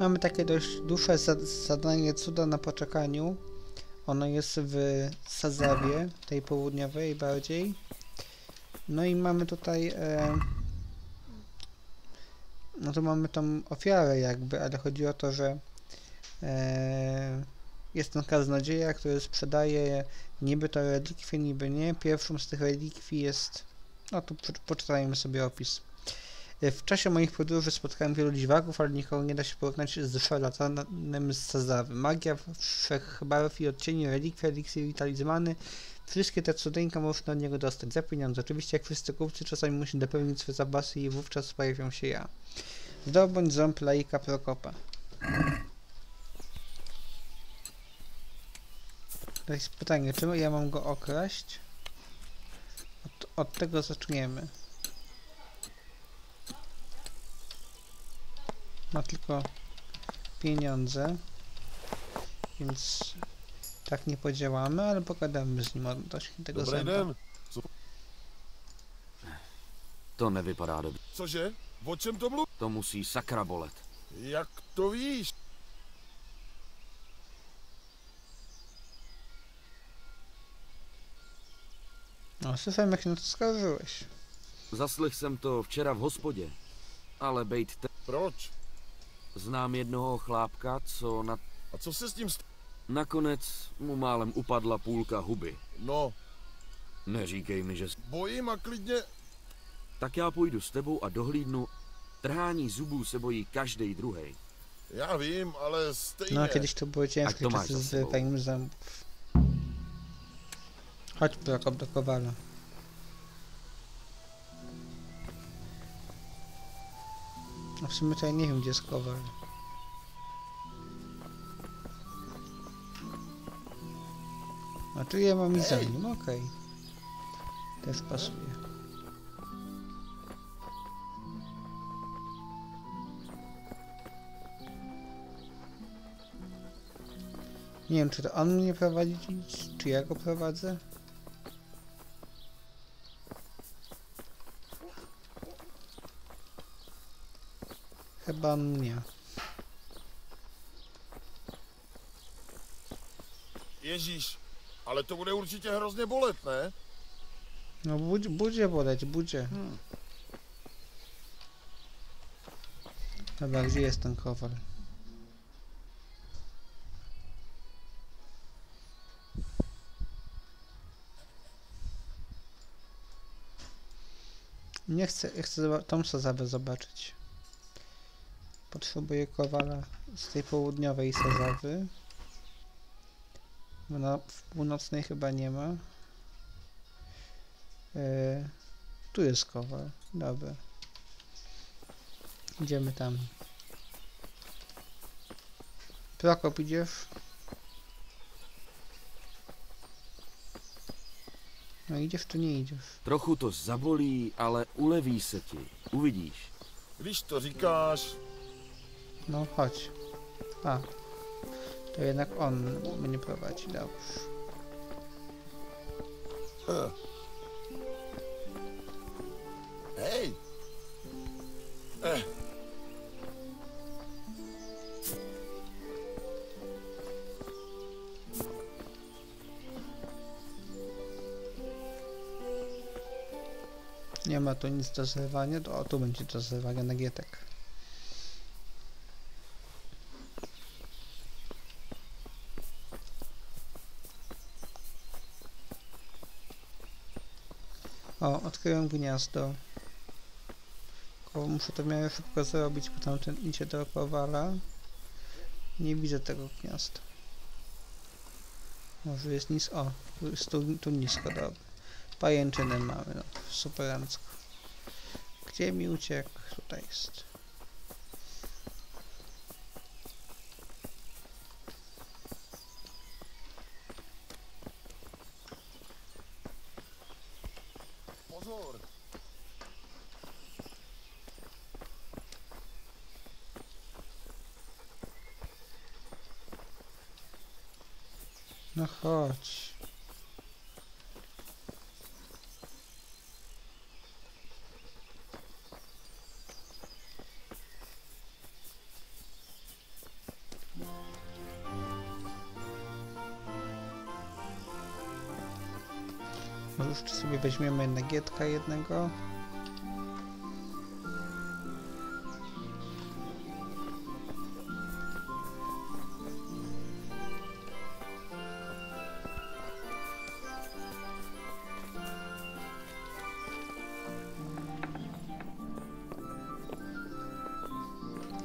Mamy takie dość dłuższe zadanie Cuda na Poczekaniu. Ono jest w Sázawie, tej południowej bardziej. No i mamy tutaj... no tu mamy tą ofiarę jakby, ale chodzi o to, że jest ten kaznodzieja, który sprzedaje niby to relikwie, niby nie. Pierwszą z tych relikwii jest... No tu poczytajmy sobie opis. W czasie moich podróży spotkałem wielu dziwaków, ale nikogo nie da się porównać z szarlatanem z Sázawy. Magia wszechbarw i odcieni, relikwie, eliksir i talizmany. Wszystkie te cudeńka można od niego dostać za pieniądze. Oczywiście jak wszyscy kupcy czasami musi dopełnić swe zapasy i wówczas pojawią się ja. Zdobądź ząb laika Prokopa. To jest pytanie, czy ja mam go okraść? Od tego zaczniemy. Ma tylko pieniądze, więc tak nie podziałamy, ale pogadamy z nim odnośnie tego zęba. To nie wypada dobrze. Cože? O czym to mluví? To musi sakra bolet. Jak to wiesz? No, słyszałem, jak się na to skarżyłeś. Zaslychłem to wczoraj w hospodzie, ale bejt te... Proč? Znám jednoho chlápka, co na... A co se s ním stalo? Nakonec mu málem upadla půlka huby. No. Neříkej mi, že... Bojím a klidně... Tak já půjdu s tebou a dohlídnu. Trhání zubů se bojí každej druhej. Já vím, ale stejně... No, kiedyś to bylo těžké časy s vypaním zębów. Chodź, Prokop, do kowala. No w sumie tutaj nie wiem, gdzie jest kowal. A tu ja mam i za nim, okej. Też pasuje. Nie wiem, czy to on mnie prowadzi, czy ja go prowadzę? Chyba mnie. Jeziś, ale to bude určitě hrozně bolet, ne? No budzie boleć, budzie. Dobra, gdzie jest ten kowal? Nie chcę, chcę tą Sázavę zobaczyć. Potrzebuję kowala z tej południowej Sázawy. W północnej chyba nie ma. Tu jest kowal. Dobra. Idziemy tam. Prokop, idziesz? No idziesz, tu nie idziesz. Trochu to zabolí, ale uleví se ti. Uvidíš. Když to říkáš. No chodź. A. To jednak on mnie prowadzi, dobrze. Hej! Nie ma tu nic do zrywania, to o tu będzie do zrywania nagietek. O, odkryłem gniazdo. Muszę to w miarę szybko zrobić, bo tamten idzie do kowala. Nie widzę tego gniazda. Może jest nisko. O, jest tu nisko, dobra. Pajęczynę mamy, no to superancko. Gdzie mi uciekł? Tutaj jest. No chodź. już sobie weźmiemy nagietka jednego.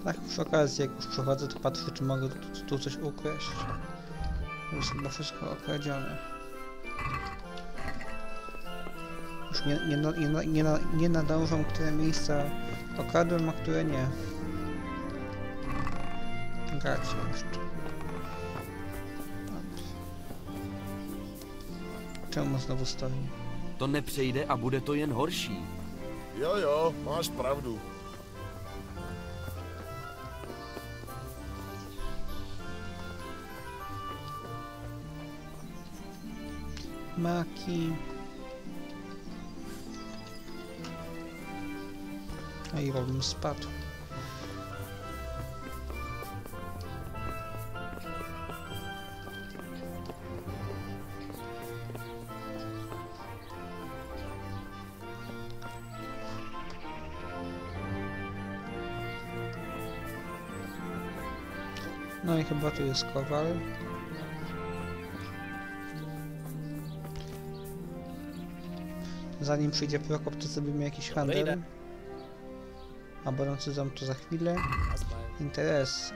Tak, przy okazji, jak już prowadzę, to patrzę, czy mogę tu coś ukraść. Jest chyba wszystko okradzione. Już nie nadążą, które miejsca okradłem, a które nie. Gracie jeszcze. Czemu znowu stoi? To nie przejdę, a bude to jen horší. Jo, masz prawdu. Maki. A i robimy spadł. No i chyba tu jest kowal. Zanim przyjdzie Prokop, to zrobimy jakiś handel. A Borący Ząb to za chwilę. Interes.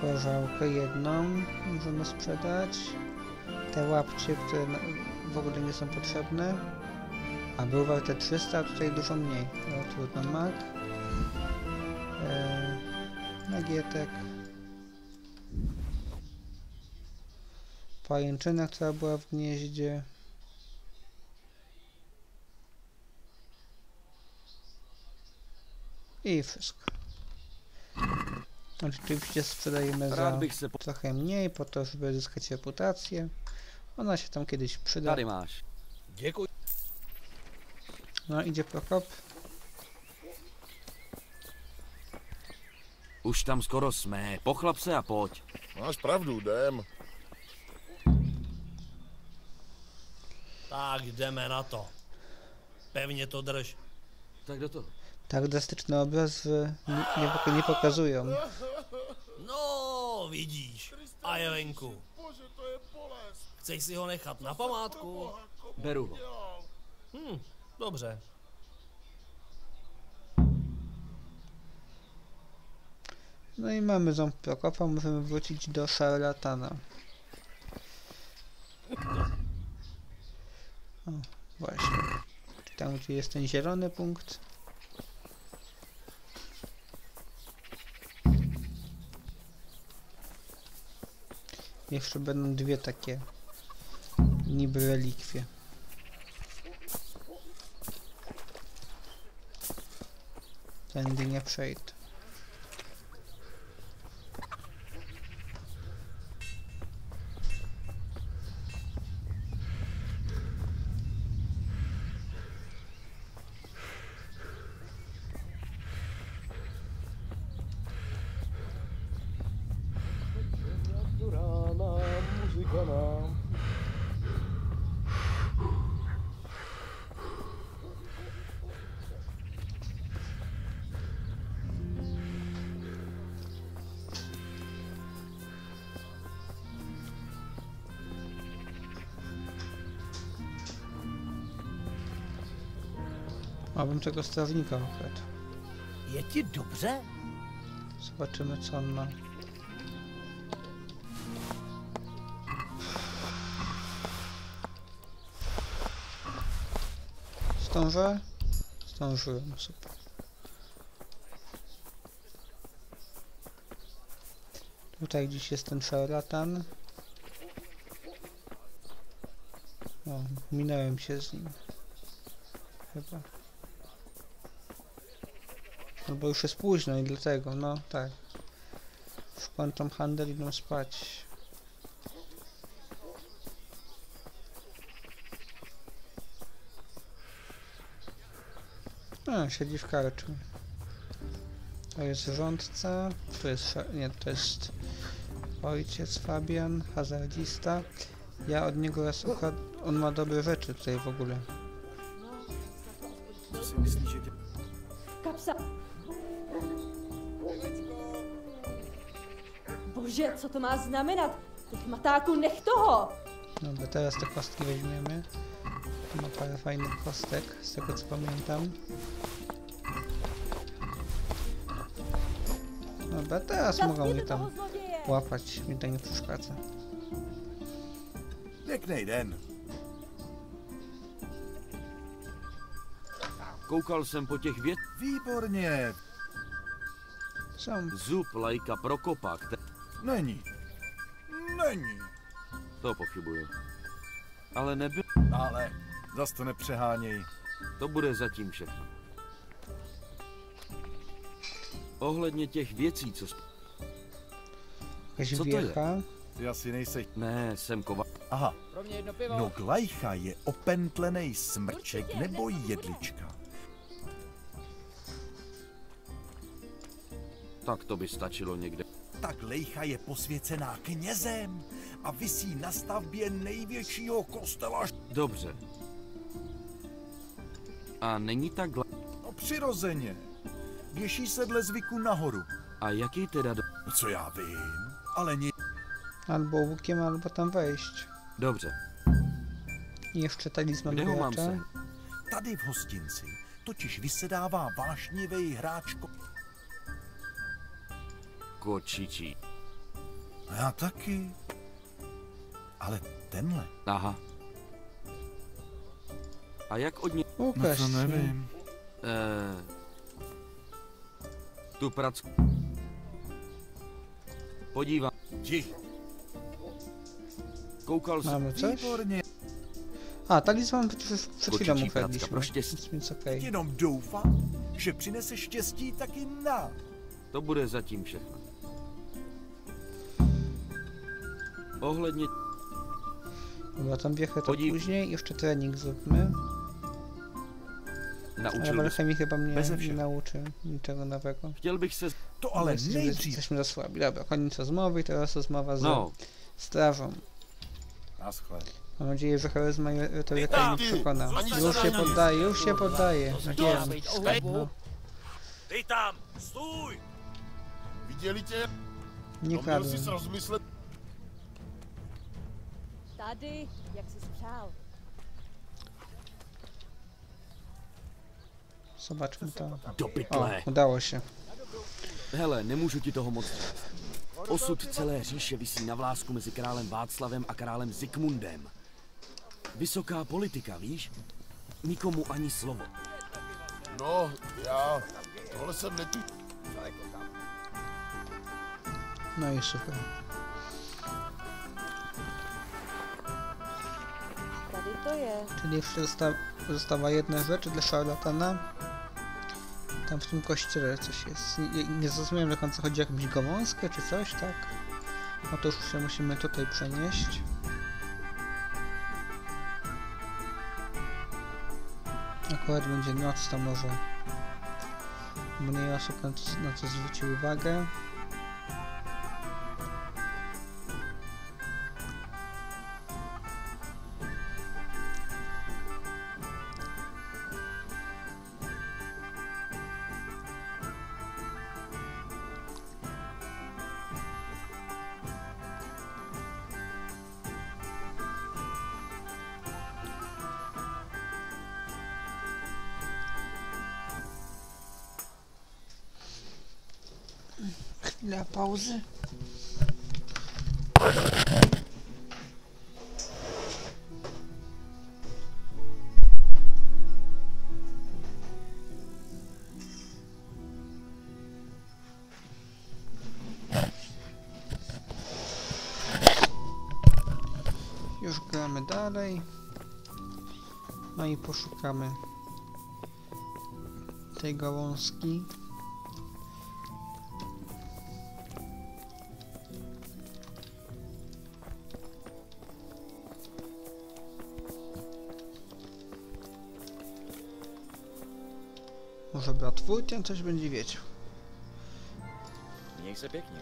Pożałkę jedną możemy sprzedać. Te łapcie, które w ogóle nie są potrzebne. A były warte 300, a tutaj dużo mniej. No trudno, mak. Nagietek. Pajęczyna, która była w gnieździe. I wszystko. Oczywiście sprzedajemy za trochę mniej, po to, żeby zyskać reputację. Ona się tam kiedyś przyda. No, idzie Prokop. Już tam skoro jsme. Pochlap se a poď. Masz prawdę, dem. Tak, jdeme na to. Pewnie to drż. Tak do to. Tak drastyczny obraz nie pokazują. No, widzisz. A Jelenku. Chcesz si ho nechat na památku? Beru ho. Dobrze. No i mamy ząb Prokopa. Możemy wrócić do szarlatana. O, właśnie. Tam, gdzie jest ten zielony punkt. Jeszcze będą dwie takie niby relikwie. Tędy nie przejdę. Mam tego strażnika akurat. Je ci dobrze? Zobaczymy, co on ma. Stążę? Stążyłem, super. Tutaj gdzieś jest ten szarlatan. O, minąłem się z nim. Chyba. No bo już jest późno i dlatego, no tak. Już kończą handel, idą spać. A, siedzi w karczmie. To jest rządca, to jest... nie, to jest Ojciec Fabian, hazardzista. Ja od niego raz ukradłem. On ma dobre rzeczy tutaj w ogóle. Kapsa! Boże, co to ma znamenać? Tych mataku, niech toho! Dobra, teraz te kostki weźmiemy. Tu ma parę fajnych kostek, z tego co pamiętam. Dobra, teraz mogą mnie tam łapać, mi to nie przeszkadza. Pěkný den. Koukal jsem po těch věc. Výborně. Jsem zub lajka Prokopa, který... Není. Není. To pochybuju. Ale nebyl... Ale, zas to nepřeháněj. To bude zatím všechno. Ohledně těch věcí, co... Co to je? Ty asi nejseš... Ne, jsem kova... Aha, no glajcha je opentlený smrček nebo jedlička. Tak to by stačilo někde. Ta glejcha je posvěcená knězem a visí na stavbě největšího kostela. Dobře. A není ta glajcha? No přirozeně. Věší se dle zvyku nahoru. A jaký teda do... Co já vím, ale nic. Albo łukiem, albo tam wejść. Dobrze. I jeszcze talizman gracza. Tady w hostinci totiž vysedává vášnivej hráčko. Kočičí. Ja taky. Ale tenhle. Aha. A jak od niej... Ukaż się. No to nie wiem. Tu prac... Podívám. Dziś. Mamy coś? A, talizman przed chwilą ukradliśmy. Więc okej. Jenom doufám, że przyniesie szczęście taky na. To bude zatím všechno. Ohledně... Dobra, tam wjechę to później. Jeszcze trening zróbmy. Ale Balchemi chyba mnie nie nauczy niczego nowego. To ale jesteśmy za słabi. Dobra, koniec rozmowy i teraz rozmowa z strażą. Mam nadzieję, że charyzma to jaka mnie przekona. Już się poddaje. Ty tam, stój! Widzieli cię? Nie kradłem. Tady, jak się sprzał. Zobaczmy to. O, udało się. Hele, nie muszę ci toho moc. Osud celé říše visí na vlásku mezi králem Václavem a králem Zikmundem. Vysoká politika, víš? Nikomu ani slovo. No, já... Tohle jsem netů... No i super. Tady to je. Czyli jeszcze została jedna rzecz dla szarlatana. Tam w tym kościele coś jest. Nie zrozumiałem do końca, chodzi o jakąś gałązkę czy coś, tak? No to już się musimy tutaj przenieść. Akurat będzie noc, to może mniej osób na to zwróci uwagę. Chwila pauzy. Już gramy dalej. No i poszukamy tej gałązki. Może bratwórkiem coś będzie wiedział. Niech zabiegnie.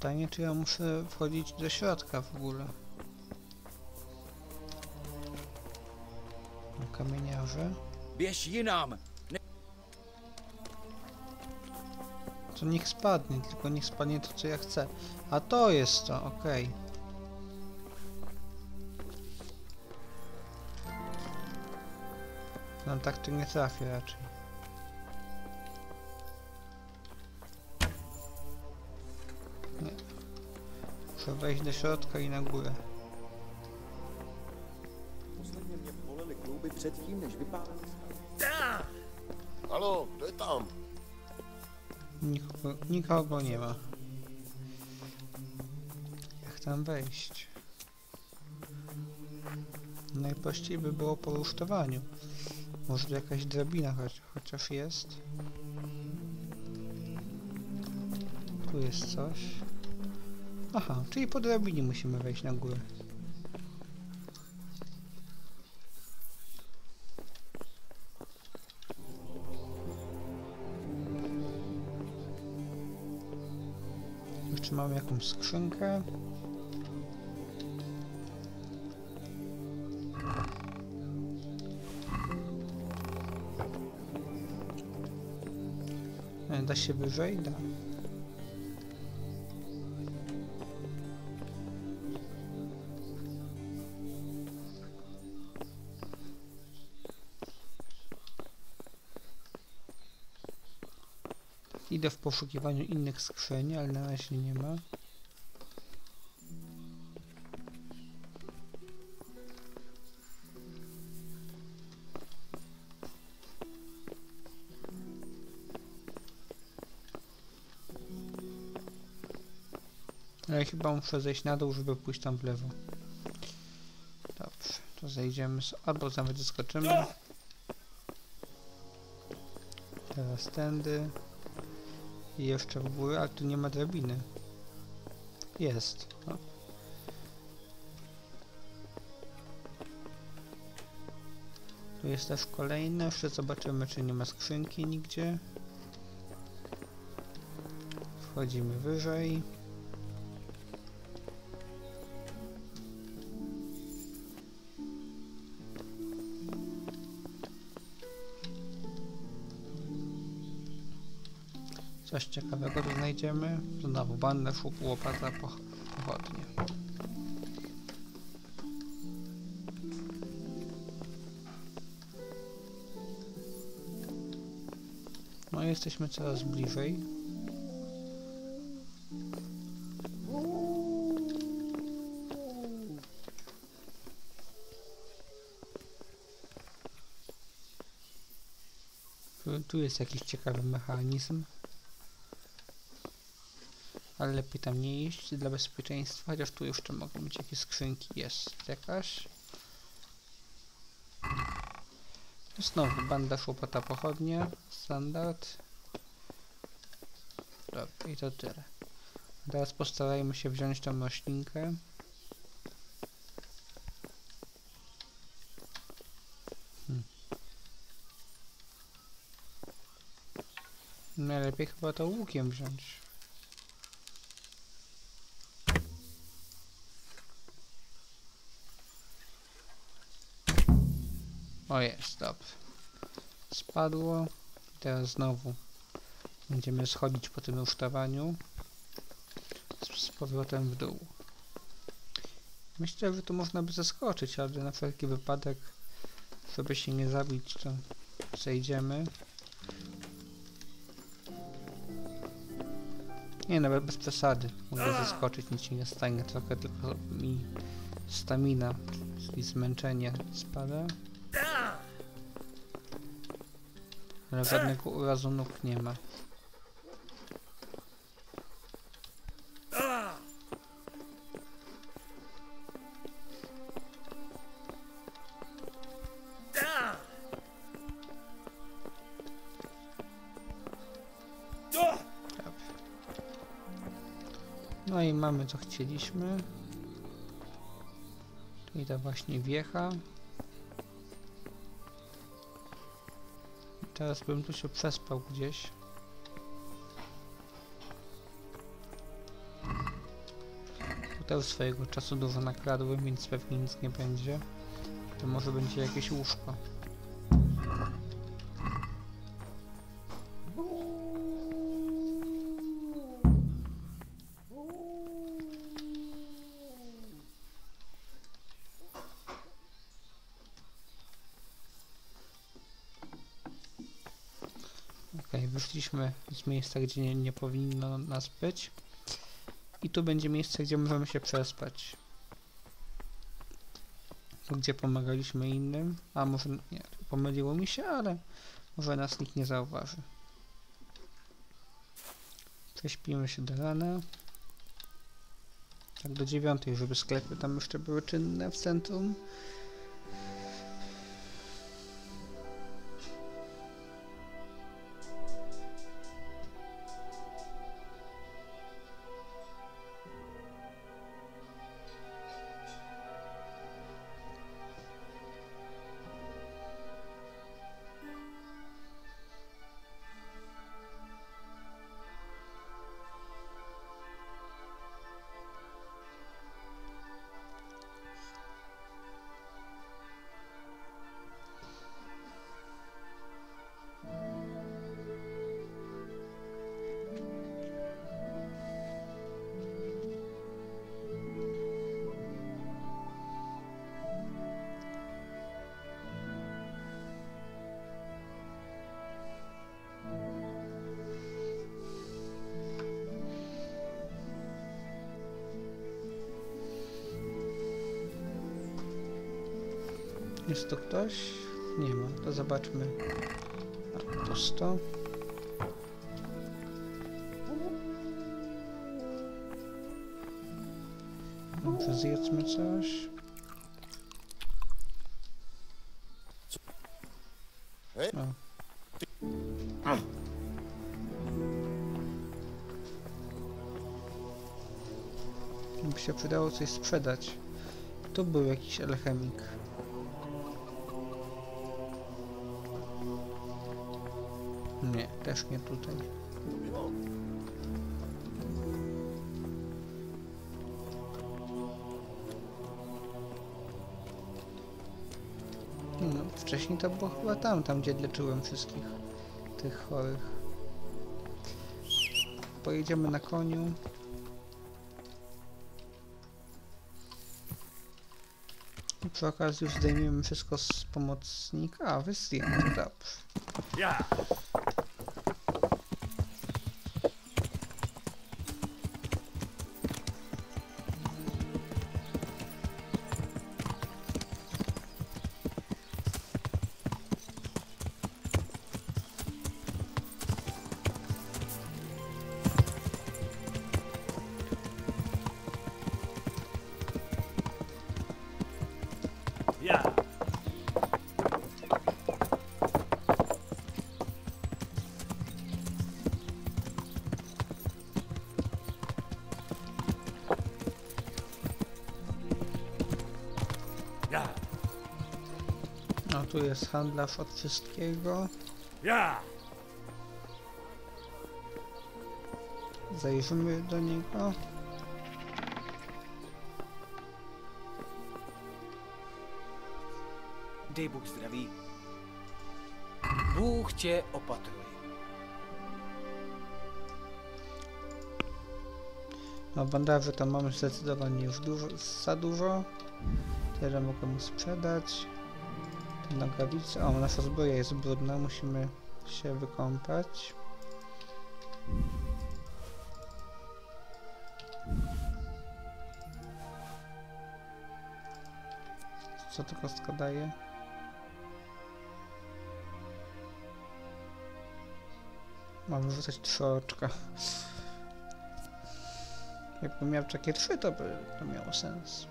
Pytanie, czy ja muszę wchodzić do środka w ogóle. Kamieniarze. To niech spadnie, tylko niech spadnie to, co ja chcę. A to jest to, okej. No tak to nie trafię raczej. Nie. Muszę wejść do środka i na górę. Przed kim byś wypadł? Halo, ty tam! Nikogo nie ma. Jak tam wejść? Najprościej by było po rusztowaniu. Może jakaś drabina chociaż jest. Tu jest coś. Aha, czyli po drabinie musimy wejść na górę. Czy mamy jakąś skrzynkę? Da się wyżej? Da. Idę w poszukiwaniu innych skrzyni, ale na razie nie ma. Ale chyba muszę zejść na dół, żeby pójść tam w lewo. Dobrze, to zejdziemy, albo nawet zaskoczymy. Teraz tędy. I jeszcze w górę, ale tu nie ma drabiny. Jest. No. Tu jest też kolejne. Jeszcze zobaczymy, czy nie ma skrzynki nigdzie. Wchodzimy wyżej. Coś ciekawego tu znajdziemy. Znowu bandę, szup, łopata, pochodnie. No i jesteśmy coraz bliżej. Tu jest jakiś ciekawy mechanizm. Ale lepiej tam nie iść dla bezpieczeństwa, chociaż tu jeszcze mogą być jakieś skrzynki. Jest jakaś. Znowu bandaż, łopata, pochodnia. Standard. Dobra, i to tyle. Teraz postarajmy się wziąć tą roślinkę. Najlepiej chyba to łukiem wziąć. O jest, dobrze. Spadło. I teraz znowu będziemy schodzić po tym rusztowaniu z powrotem w dół. Myślę, że tu można by zaskoczyć, ale na wszelki wypadek, żeby się nie zabić, to zejdziemy. Nie, nawet bez przesady. Mogę zaskoczyć, nic się nie stanie. Trochę tylko mi stamina, czyli zmęczenie spada. Ale żadnego urazu nóg nie ma. No i mamy co chcieliśmy. I ta właśnie wiecha. Teraz bym tu się przespał gdzieś. też swojego czasu dużo nakradłem, więc pewnie nic nie będzie. To może będzie jakieś łóżko. Wyszliśmy z miejsca, gdzie nie powinno nas być. I tu będzie miejsce, gdzie możemy się przespać. Gdzie pomagaliśmy innym. A może nie, pomyliło mi się, ale może nas nikt nie zauważy. Prześpimy się do rana. Tak do 9:00, żeby sklepy tam jeszcze były czynne w centrum. Jest tu ktoś? Nie ma, to zobaczmy. Pusto. Dobrze, zjedzmy coś. By się przydało coś sprzedać. Tu był jakiś alchemik. Nie, też nie tutaj. No, wcześniej to było chyba tam gdzie leczyłem wszystkich tych chorych. Pojedziemy na koniu. I przy okazji już zdejmiemy wszystko z pomocnika. A, wy zdjęcie, dobrze. Tu jest handlarz od wszystkiego. Zajrzymy do niego. Daj Bóg zdrawi. Bóg cię opatruje. No bandaży tam mamy zdecydowanie już dużo, za dużo. Tyle mogę mu sprzedać. Nogawice. O, nasza zbroja jest brudna, musimy się wykąpać. Co to kostka daje? Mam rzucać 3 oczka. Jakbym miał takie 3, to by to miało sens.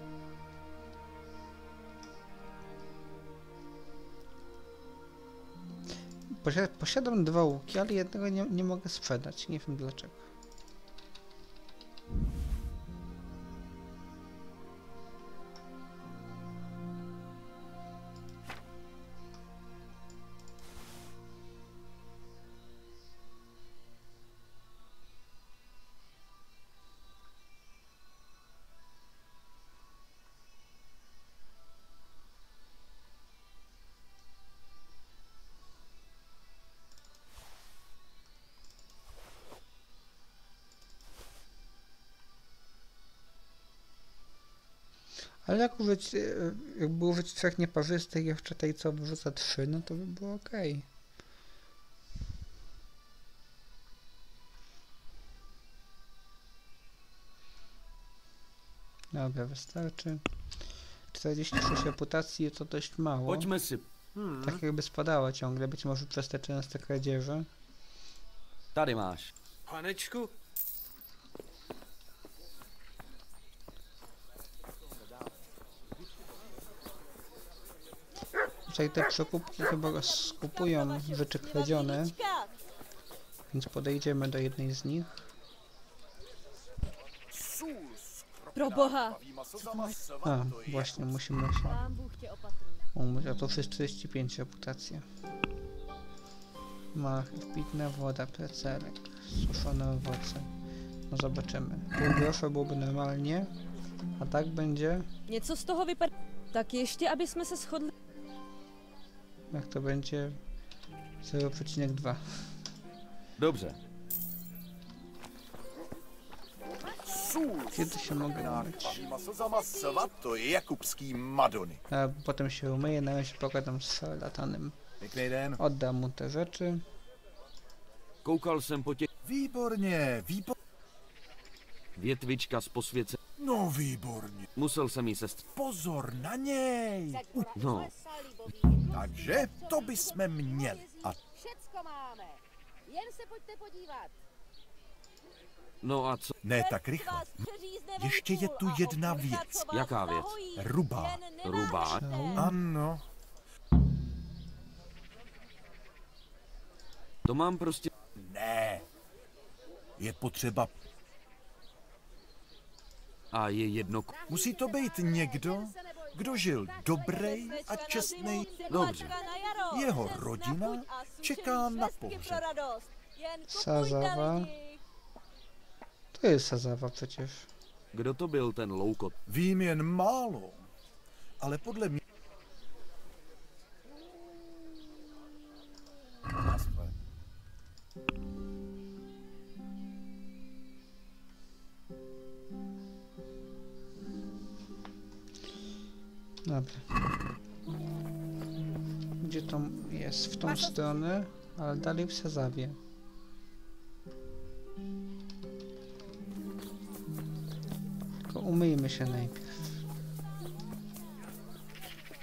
Posiadam 2 łuki, ale jednego nie mogę sprzedać. Nie wiem dlaczego. Ale jak użyć, jak było użyć 3 nieparzystych i jeszcze tej, co wyrzuca 3, no to by było ok. Dobra, wystarczy. 46 reputacji to dość mało. Chodźmy syp. Tak jakby spadała ciągle, być może przez te częste kradzieże. Tady masz. Paneczku? Tutaj te przekupki chyba skupują rzeczy kradzione, więc podejdziemy do jednej z nich. Pro Boha! A, właśnie, musimy się umyć, a to przez 45 reputacji. Mach, pitna woda, plecerek, suszone owoce. No zobaczymy. Pół grosza byłoby normalnie, a tak będzie... Nieco z toho wypadł. Tak jeszcze, abyśmy się schodli... Jak to będzie... 0,2. Dobrze. Kiedy się mogę nabrać? A potem się umyję, na razie pogadam z szarlatanem. Oddam mu te rzeczy. Wybornie, Wietwiczka z poswiecenia. No wybornie. Musiał sam jej zestrzec. Pozor na niej! No. Także to byśmy mieli. Wszystko mamy. Jen se poďte podívat. No a co? Ne tak rychło. Jeszcze jest tu jedna wiec. Jaka wiec? Ruba. Ruba. Ano. To mam prostě... Ne. Je potřeba... A je jedno... Musí to být někdo, kdo žil dobrej a čestnej... Dobře. Jeho rodina čeká na pohřeb. Sázava. To jest Sázava przecież. Kdo to byl ten loukot? Vím jen málo, ale podle mě... Dobra. Gdzie to jest? W tą stronę, ale dalej w Sázawie. Tylko umyjmy się najpierw.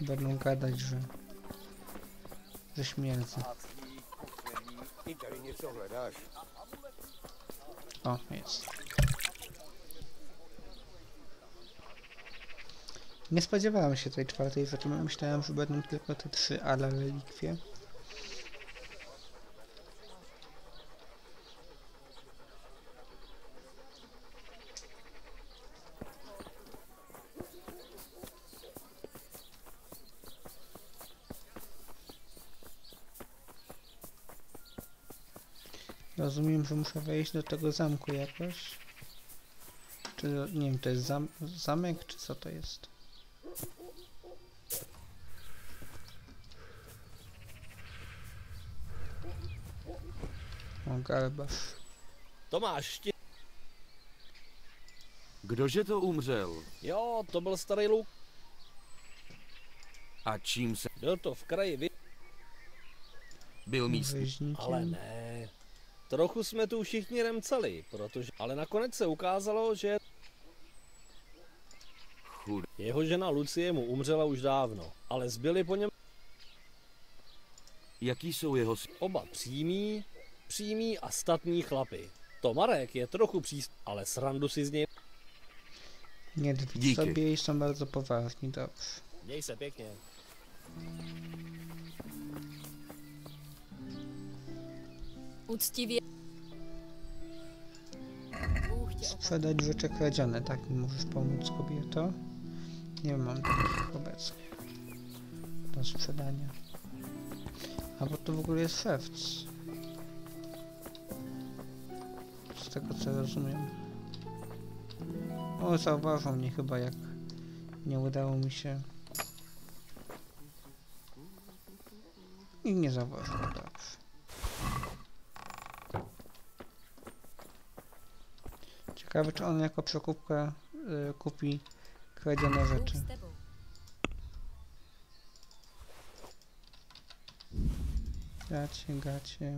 Będą gadać, że śmierdzę. O, jest. Nie spodziewałem się tej 4. rzeczy, myślałem, że będą tylko te 3 ala relikwie. Rozumiem, że muszę wejść do tego zamku jakoś. Czy, nie wiem, to jest zamek, czy co to jest? O, garbasz. Tomáš, ti... Kdože to umřel? Jo, to byl starý luk. A čím se... Byl to v kraji vy... Byl místní. Ale ne. Trochu jsme tu všichni remceli, protože... Ale nakonec se ukázalo, že... Jeho žena Lucie mu umřela už dávno, ale zbyli po něm... Jaký jsou jeho... Oba přímí a statní chlapy. Tomarek je trochu ale srandu si z něj... Nie dwi sobie, są bardzo poważni, dobrze. Měj se pěkně. Uczciwie... Sprzedać rzeczy kradzione, tak mi możesz pomóc, kobieto? Nie mam takich obecnie do sprzedania. A bo to w ogóle jest szewc. Z tego co rozumiem. O, zauważą mnie chyba, jak nie udało mi się. I nie zauważą, dobrze. Ciekawe, czy on jako przekupka kupi skradzione rzeczy. Gacie,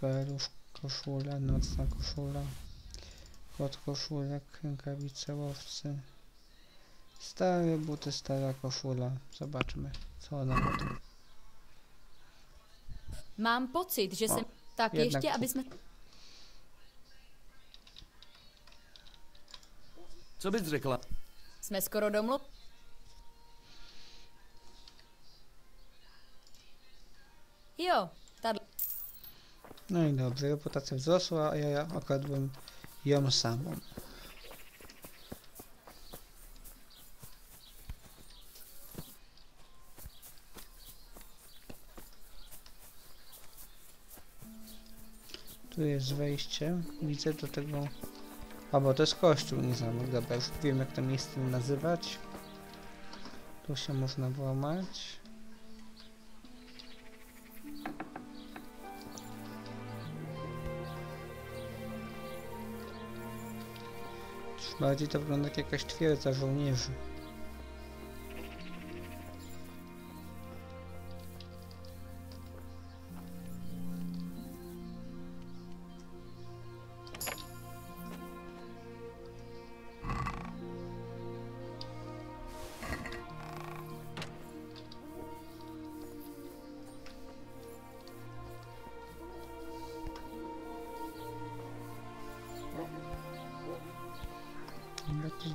kapelusz, koszula, nocna koszula, podkoszulek, rękawice, łowcy, stare buty, stara koszula. Zobaczmy, co ona ma tu. Mam pocit, że jestem... Tak, jeszcze, abyśmy... Co byś řekla? Jsme skoro domluv... Jo, tady. No i dobrze, reputacja wzrosła, a ja okradłem ją samą. Tu jest wejście, widzę do tego... A bo to jest kościół, nie zamek, dobra, już wiem jak to miejsce nazywać. Tu się można włamać. Bardziej to wygląda jak jakaś twierdza żołnierzy.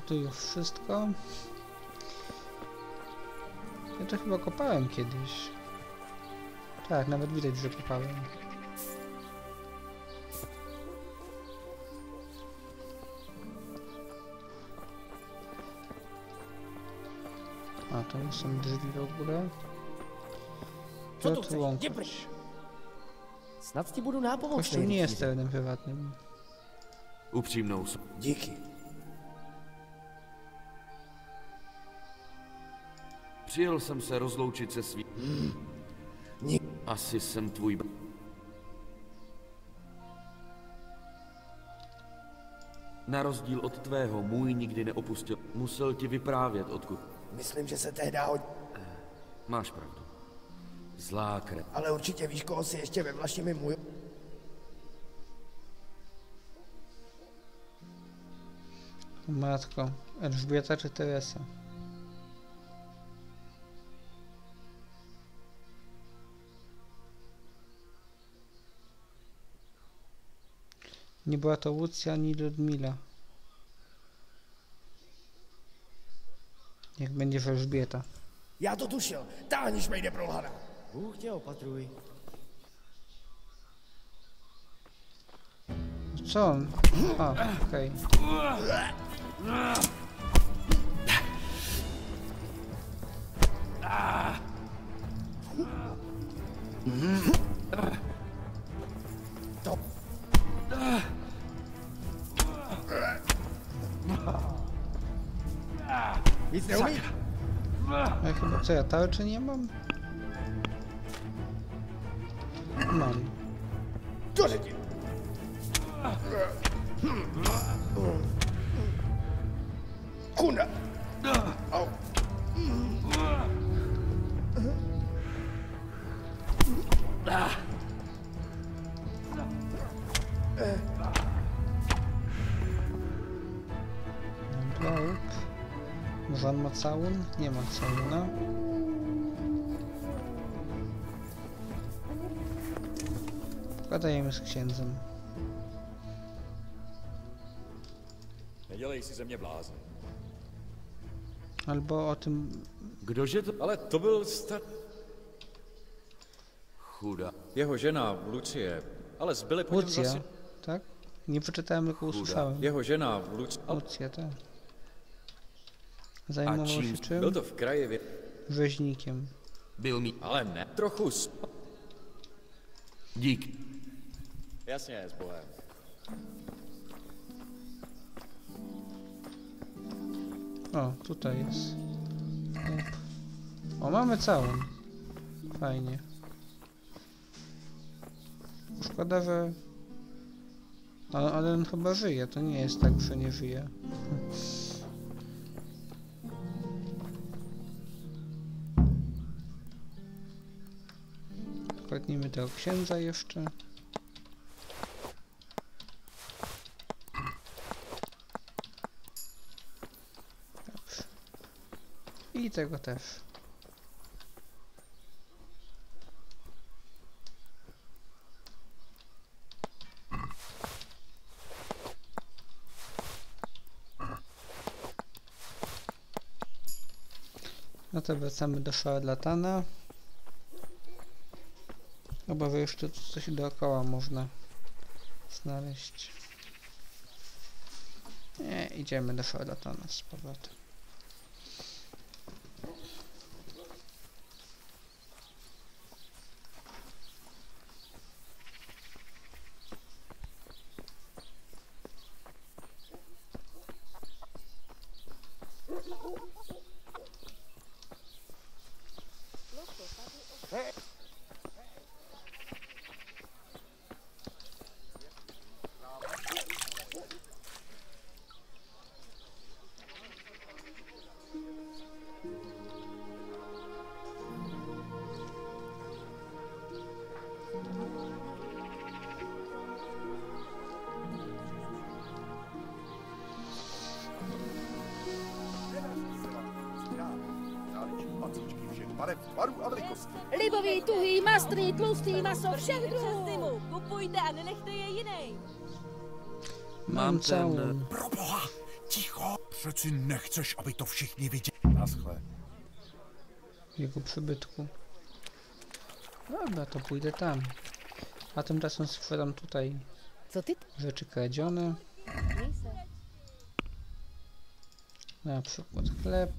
Tu już wszystko. Ja to chyba kopałem kiedyś. Tak, nawet widać, że kopałem. A to są drzwi w ogóle. Co tu łączyć? Kościół nie jest terenem prywatnym. Uprzymnął są. Dzięki. Přijel jsem se rozloučit se svým. Asi jsem tvůj. Na rozdíl od tvého, můj nikdy neopustil. Musel ti vyprávět, odkud. Myslím, že se tehdy hodí. Máš pravdu. Zlá krev. Ale určitě víš, koho si ještě vyvlaším i můj. Matko, Elżbieta czy Teresa? Nie była to Lucie ani Ludmila. Niech będzie Elżbieta. Ja to tušil, ta niż mnie nie prohada. Bůh tě opatruj. Co on? A, okej. Okay. Ja chyba co, ja tarczy nie mam? Mam. Kuna! Pan ma całun? Nie ma całuna. Pogadajemy z księdzem. Albo o tym... Ale to był chuda. Jego żena, Lucie, ale zbyli po nim zas... tak? Nie przeczytałem, tylko usłyszałem. Jego żena, Lucie, tak. Zajmował się czym? Był to w kraje... Rzeźnikiem. Był mi... Ale nie. Trochu sp... Dzięki. Jasnie jest, byłem. O, tutaj jest. O, mamy całą. Fajnie. Szkoda, że... Ale on chyba żyje, to nie jest tak, że nie żyje. Kładnijmy do księdza jeszcze. Dobrze. I tego też. No to wracamy do szarlatana. Chyba, że jeszcze coś dookoła można znaleźć. Nie, idziemy do szarlatana z powrotem. Libový, tuhý, mastrý, tlustý, maso, všech druhů. Kupujte a nenechte je jinej. Mám ten... Proboha, ticho! Přeci nechceš, aby to všichni viděli. Naschle. Jego przybytku. Dobra, to pójdę tam. A tymczasem sprzedam tutaj rzeczy kradzione. Na przykład chleb.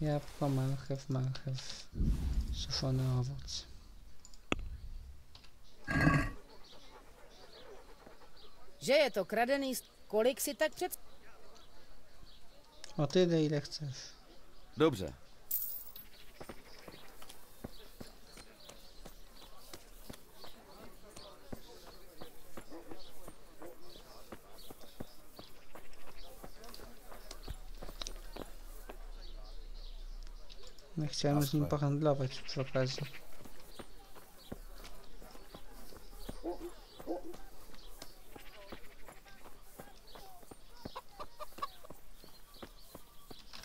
Jabłko, marchew, suszony owoc. Że je to kradený, kolik si tak przed... O tyle, ile chcesz. Dobrze. Chciałem z nim pohandlować przy okazji.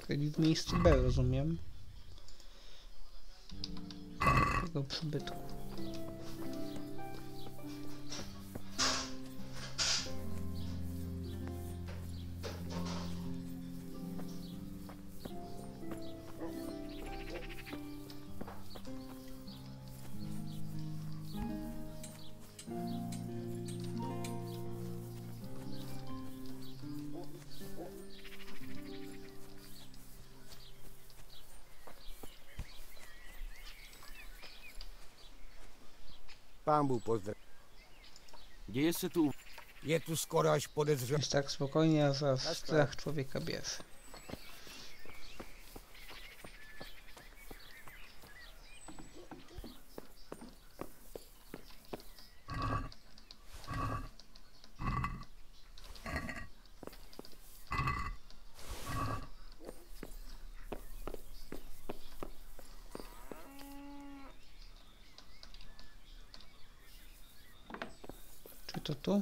Czyli w miejscu B, rozumiem. Tego przybytku. Pan był pozdrawiam. Dzieje się tu... Je tu skoro aż podezrzewam. Jest tak spokojnie, że strach człowieka bierze. To tu?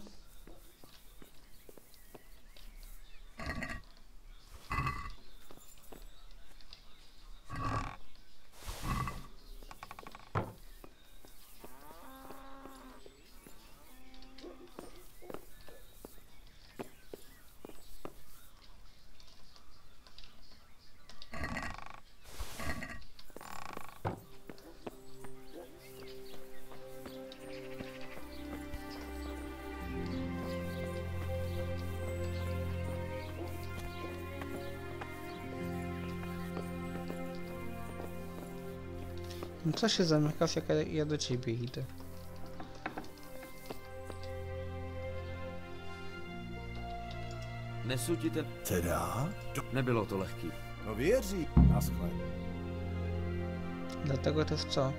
No co się zamykasz, jak ja do ciebie idę? Nesu ci te... Teda? Nie było to lekkie. No wierzy. Naschle. Dlatego też co?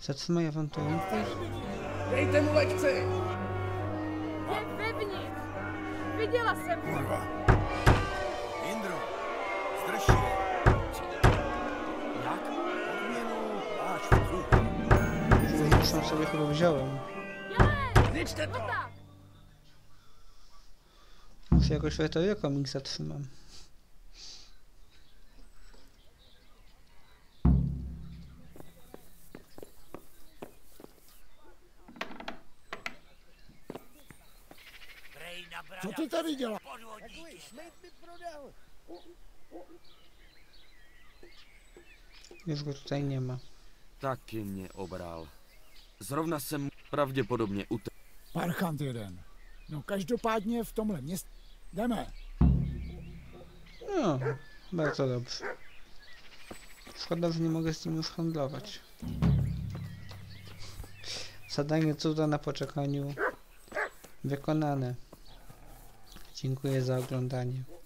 Zatrzymaj awanturę. Dej temu lekce! Jem wewnątrz! Widziała sem! Kurwa! Indro! Zdrżcie! Jak? sobie chyba wziąłem. Muszę jakoś retorio komik zatrzymam. Co ty tady děláš? Już go tutaj nie ma. Taky mnie obral. Zrovna jsem pravděpodobně utek. Parchant jeden. No každopádně v tomhle městě. Jdeme. No, bardzo dobrze. Szkoda, że nie mogę z nim już handlować. Zadanie Cuda na Poczekaniu wykonane. Dziękuję za oglądanie.